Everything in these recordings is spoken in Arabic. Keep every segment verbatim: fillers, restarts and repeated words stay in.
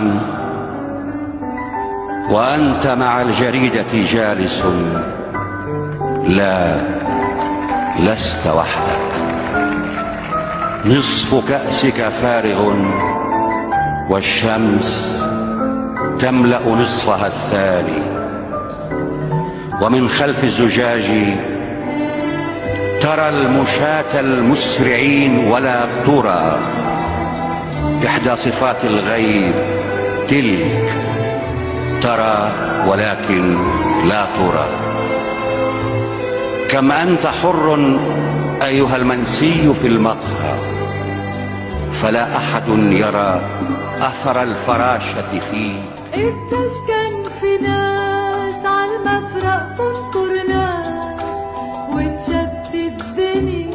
ماء وأنت مع الجريدة جالس، لا لست وحدك، نصف كأسك فارغ والشمس تملأ نصفها الثاني، ومن خلف الزجاج ترى المشاة المسرعين ولا ترى. إحدى صفات الغيب تلك، ترى ولكن لا ترى. كم أنت حر أيها المنسي في المقهى، فلا أحد يرى أثر الفراشة فيه. إذ تسكن في ناس على المفرق تنطر ناس وتشتت بني،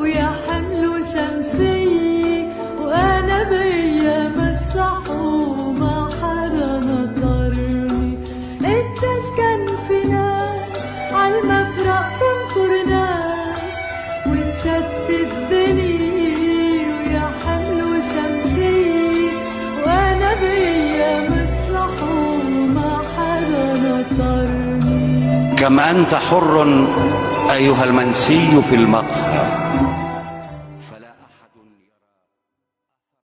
ويا حمله شمسي وأنا بيا مسح وما حدا نطرني. إذ تسكن في ناس على المفرق تنطر ناس وتشتت بني، كم أنت حر أيها المنسي في المقهى،